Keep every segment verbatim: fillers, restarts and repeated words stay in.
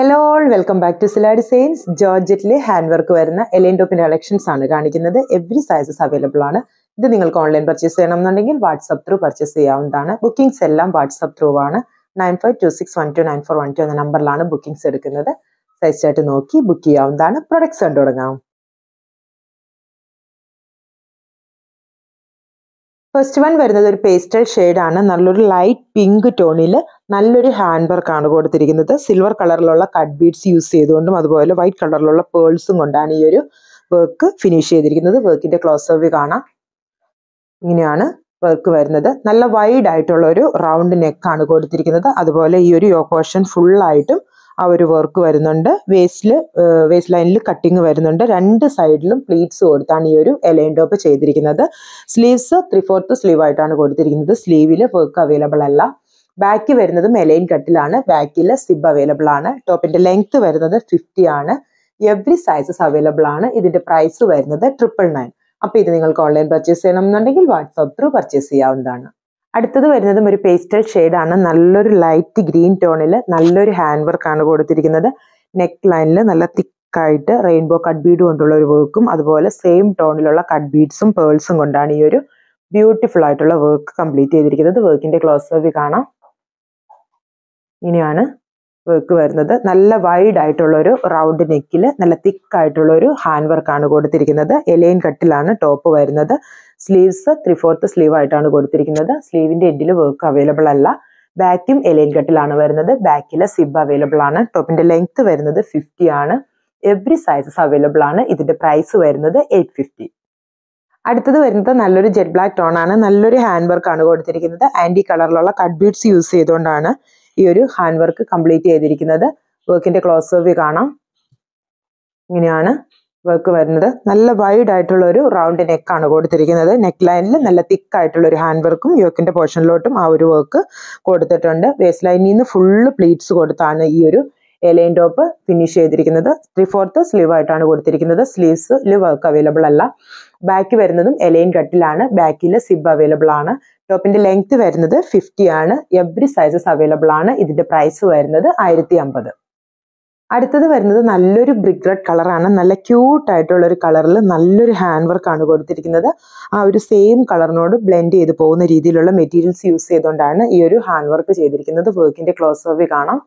hello all welcome back to Sila designs जॉर्जेट्टिले hand work വരുന്ന A line ടോപ്പിന്റെ കളക്ഷൻസ് ആണ് കാണിക്കുന്നത് എവരി സൈസസ് അവൈലബിൾ ആണ് ഇത് നിങ്ങൾക്ക് ഓൺലൈൻ പർച്ചേസ് ചെയ്യണമെന്നുണ്ടെങ്കിൽ വാട്സ്ആപ്പ് ത്രൂ പർച്ചേസ് ചെയ്യാവുന്നതാണ് ബുക്കിംഗ്സ് എല്ലാം വാട്സ്ആപ്പ് ത്രൂ ആണ് nine five two six one two nine four one two എന്ന നമ്പറിലാണ് ബുക്കിംഗ്സ് എടുക്കുന്നത് സൈസ് ചാർട്ട് നോക്കി ബുക്ക് ചെയ്യാവുന്നതാണ് പ്രൊഡക്ട്സ് കണ്ടു തുടങ്ങാം ഫസ്റ്റ് വൺ വരുന്നത് ഒരു പേസ്റ്റൽ ഷെയ്ഡ് ആണ് നല്ലൊരു ലൈറ്റ് പിങ്ക് ടോണിൽ നല്ലൊരു ഹാൻഡ് വർക്ക് ആണ് കൊടുത്തിരിക്കുന്നത് സിൽവർ കളറിലുള്ള കട്ട് ബീഡ്സ് യൂസ് ചെയ്തുകൊണ്ടും അതുപോലെ വൈറ്റ് കളറിലുള്ള പേൾസും കൊണ്ടാണ് ഈ ഒരു വർക്ക് ഫിനിഷ് ചെയ്തിരിക്കുന്നത് വർക്കിന്റെ ക്ലോസ് ഓഫ് കാണാം ഇങ്ങനെയാണ് വർക്ക് വരുന്നത് നല്ല വൈഡ് ആയിട്ടുള്ള ഒരു റൗണ്ട് നെക്ക് ആണ് കൊടുത്തിരിക്കുന്നത് അതുപോലെ ഈ ഒരു യോക്ക് പോർഷൻ ഫുൾ ആയിട്ടും ആ ഒരു വർക്ക് വരുന്നുണ്ട് വേസ്റ്റിൽ വേസ്റ്റ് ലൈനിൽ കട്ടിങ് വരുന്നുണ്ട് രണ്ട് സൈഡിലും പ്ലീറ്റ്സ് കൊടുത്താണ് ഈ ഒരു എലൈൻ ടോപ്പ് ചെയ്തിരിക്കുന്നത് സ്ലീവ്സ് ത്രീ ഫോർത്ത് സ്ലീവ് ആയിട്ടാണ് കൊടുത്തിരിക്കുന്നത് സ്ലീവിൽ വർക്ക് അവൈലബിൾ അല്ല ബാക്ക് വരുന്നതും എലൈൻ കട്ടിലാണ് ബാക്കിൽ സിബ് അവൈലബിൾ ആണ് ടോപ്പിന്റെ ലെങ്ത് വരുന്നത് ഫിഫ്റ്റി ആണ് എവറി സൈസസ് അവൈലബിൾ ആണ് ഇതിന്റെ പ്രൈസ് വരുന്നത് ട്രിപ്പിൾ നയൻ അപ്പോൾ ഇത് നിങ്ങൾക്ക് ഓൺലൈൻ പർച്ചേസ് ചെയ്യണമെന്നുണ്ടെങ്കിൽ വാട്സ്ആപ്പ് ത്രൂ പർച്ചേസ് ചെയ്യാവുന്നതാണ് അടുത്തത് വരുന്നതും ഒരു പേസ്റ്റൽ ഷെയ്ഡാണ് നല്ലൊരു ലൈറ്റ് ഗ്രീൻ ടോണിൽ നല്ലൊരു ഹാൻഡ് വർക്കാണ് കൊടുത്തിരിക്കുന്നത് നെക്ക് ലൈനിൽ നല്ല തിക്കായിട്ട് റെയിൻബോ കട്ട് ബീഡ് കൊണ്ടുള്ള ഒരു വർക്കും അതുപോലെ സെയിം ടോണിലുള്ള കട്ട് ബീഡ്സും പേൾസും കൊണ്ടാണ് ഈ ഒരു ബ്യൂട്ടിഫുൾ ആയിട്ടുള്ള വർക്ക് കംപ്ലീറ്റ് ചെയ്തിരിക്കുന്നത് വർക്കിന്റെ ക്ലോസ് ഓഫ് കാണാം ഇങ്ങനെയാണ് വർക്ക് വരുന്നത് നല്ല വൈഡ് ആയിട്ടുള്ള ഒരു റൗണ്ട് നെക്കിൽ നല്ല തിക്കായിട്ടുള്ള ഒരു ഹാൻഡ് വർക്കാണ് കൊടുത്തിരിക്കുന്നത് എലൈൻ കട്ടിലാണ് ടോപ്പ് വരുന്നത് സ്ലീവ്സ് ത്രീ ഫോർത്ത് സ്ലീവ് ആയിട്ടാണ് കൊടുത്തിരിക്കുന്നത് സ്ലീവിന്റെ എൻഡിൽ വർക്ക് അവൈലബിൾ അല്ല ബാക്കും എലൈൻ കട്ടിലാണ് വരുന്നത് ബാക്കിലെ സിബ് അവൈലബിൾ ആണ് ടോപ്പിന്റെ ലെങ്ത് വരുന്നത് ഫിഫ്റ്റി ആണ് എവറി സൈസസ് അവൈലബിൾ ആണ് ഇതിന്റെ പ്രൈസ് വരുന്നത് എയ്റ്റ് ഫിഫ്റ്റി അടുത്തത് വരുന്നത് നല്ലൊരു ജെറ്റ് ബ്ലാക്ക് ടോൺ ആണ് നല്ലൊരു ഹാൻഡ് വർക്കാണ് കൊടുത്തിരിക്കുന്നത് ആൻറ്റി കളറിലുള്ള കട്ട് ബീഡ്സ് യൂസ് ചെയ്തുകൊണ്ടാണ് ഈ ഒരു ഹാൻഡ് വർക്ക് കംപ്ലീറ്റ് ചെയ്തിരിക്കുന്നത് വർക്കിന്റെ ക്ലോസ് ഓഫ് കാണാം ഇങ്ങനെയാണ് വർക്ക് വരുന്നത് നല്ല വൈഡ് ആയിട്ടുള്ള ഒരു റൗണ്ട് നെക്കാണ് കൊടുത്തിരിക്കുന്നത് നെക്ക് ലൈനിൽ നല്ല തിക്ക് ആയിട്ടുള്ള ഒരു ഹാൻഡ് വർക്കും യോക്കിന്റെ പോർഷനിലോട്ടും ആ ഒരു വർക്ക് കൊടുത്തിട്ടുണ്ട് വേസ്റ്റ് ലൈനിൽ നിന്ന് ഫുള്ള് പ്ലീറ്റ്സ് കൊടുത്താണ് ഈ ഒരു എലൈൻ ടോപ്പ് ഫിനിഷ് ചെയ്തിരിക്കുന്നത് ത്രീ ഫോർത്ത് സ്ലീവ് ആയിട്ടാണ് കൊടുത്തിരിക്കുന്നത് സ്ലീവ്സിൽ വർക്ക് അവൈലബിൾ അല്ല ബാക്ക് വരുന്നതും എലൈൻ കട്ടിലാണ് ബാക്കിൽ സിബ് അവൈലബിൾ ആണ് ടോപ്പിന്റെ ലെങ്ത് വരുന്നത് ഫിഫ്റ്റി ആണ് എവറി സൈസസ് അവൈലബിൾ ആണ് ഇതിന്റെ പ്രൈസ് വരുന്നത് ആയിരത്തി അമ്പത് അടുത്തത് വരുന്നത് നല്ലൊരു ബ്രിക്ക് റെഡ് കളറാണ് നല്ല ക്യൂട്ട് ആയിട്ടുള്ള ഒരു കളറിൽ നല്ലൊരു ഹാൻഡ് വർക്കാണ് കൊടുത്തിരിക്കുന്നത് ആ ഒരു സെയിം കളറിനോട് ബ്ലെൻഡ് ചെയ്ത് പോകുന്ന രീതിയിലുള്ള മെറ്റീരിയൽസ് യൂസ് ചെയ്തുകൊണ്ടാണ് ഈ ഒരു ഹാൻഡ് വർക്ക് ചെയ്തിരിക്കുന്നത് വർക്കിന്റെ ക്ലോസ് ഓഫ് കാണാം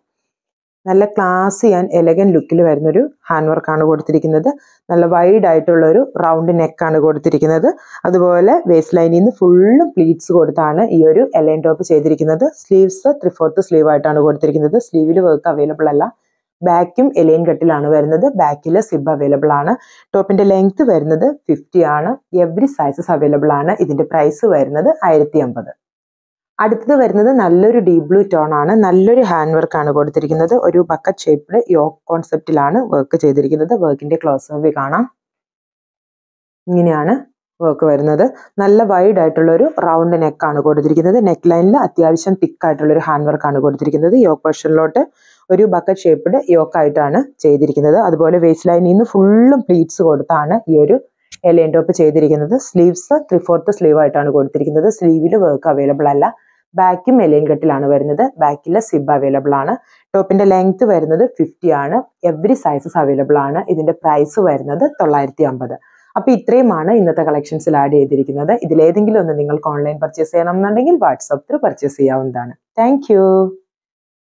നല്ല ക്ലാസി ആൻഡ് എലഗൻ ലുക്കിൽ വരുന്നൊരു ഹാൻഡ് വർക്കാണ് കൊടുത്തിരിക്കുന്നത് നല്ല വൈഡ് ആയിട്ടുള്ള ഒരു റൗണ്ട് നെക്കാണ് കൊടുത്തിരിക്കുന്നത് അതുപോലെ വേസ്റ്റ് ലൈനിൽ നിന്ന് ഫുള്ളും പ്ലീറ്റ്സ് കൊടുത്താണ് ഈ ഒരു എലൈൻ ടോപ്പ് ചെയ്തിരിക്കുന്നത് സ്ലീവ്സ് ത്രീ ഫോർത്ത് സ്ലീവ് ആയിട്ടാണ് കൊടുത്തിരിക്കുന്നത് സ്ലീവിൽ വർക്ക് അവൈലബിൾ അല്ല ബാക്കും എലൈൻ കട്ടിലാണ് വരുന്നത് ബാക്കിൽ സിബ് അവൈലബിൾ ആണ് ടോപ്പിന്റെ ലെങ്ത് വരുന്നത് ഫിഫ്റ്റി ആണ് എവറി സൈസസ് അവൈലബിൾ ആണ് ഇതിന്റെ പ്രൈസ് വരുന്നത് ആയിരത്തി അമ്പത് അടുത്തത് വരുന്നത് നല്ലൊരു ഡീപ് ബ്ലൂ ടോൺ ആണ് നല്ലൊരു ഹാൻഡ് വർക്ക് ആണ് കൊടുത്തിരിക്കുന്നത് ഒരു ബക്കറ്റ് ഷേപ്പിൽ യോക്ക് കോൺസെപ്റ്റിലാണ് വർക്ക് ചെയ്തിരിക്കുന്നത് വർക്കിന്റെ ക്ലോസ് ഓഫ് കാണാം ഇങ്ങനെയാണ് വർക്ക് വരുന്നത് നല്ല വൈഡ് ആയിട്ടുള്ള ഒരു റൗണ്ട് നെക്ക് ആണ് കൊടുത്തിരിക്കുന്നത് നെക്ക് ലൈനിൽ അത്യാവശ്യം തിക്ക് ആയിട്ടുള്ള ഒരു ഹാൻഡ് വർക്ക് ആണ് കൊടുത്തിരിക്കുന്നത് യോക്ക് പോർഷനിലോട്ട് ഒരു ബക്കറ്റ് ഷേപ്പിൽ യോക്ക് ആയിട്ടാണ് ചെയ്തിരിക്കുന്നത് അതുപോലെ വേസ്റ്റ് ലൈനിൽ നിന്ന് ഫുള്ളും പ്ലീറ്റ്സ് കൊടുത്താണ് ഈ ഒരു എലൈൻ ടോപ്പ് ചെയ്തിരിക്കുന്നത് സ്ലീവ്സ് ത്രീ ഫോർത്ത് സ്ലീവ് ആയിട്ടാണ് കൊടുത്തിരിക്കുന്നത് സ്ലീവിൽ വർക്ക് അവൈലബിൾ അല്ല ബാക്കും എലൈൻ കട്ടിലാണ് വരുന്നത് ബാക്കിലെ സിബ് അവൈലബിൾ ആണ് ടോപ്പിന്റെ ലെങ്ത് വരുന്നത് ഫിഫ്റ്റി ആണ് എവറി സൈസസ് അവൈലബിൾ ആണ് ഇതിന്റെ പ്രൈസ് വരുന്നത് തൊള്ളായിരത്തി അമ്പത് അപ്പൊ ഇത്രയുമാണ് ഇന്നത്തെ കളക്ഷൻസിൽ ആഡ് ചെയ്തിരിക്കുന്നത് ഇതിലേതെങ്കിലും ഒന്ന് നിങ്ങൾക്ക് ഓൺലൈൻ പർച്ചേസ് ചെയ്യണം എന്നുണ്ടെങ്കിൽ വാട്സ്ആപ്പ് ത്രൂ പർച്ചേസ് ചെയ്യാവുന്നതാണ് താങ്ക് യു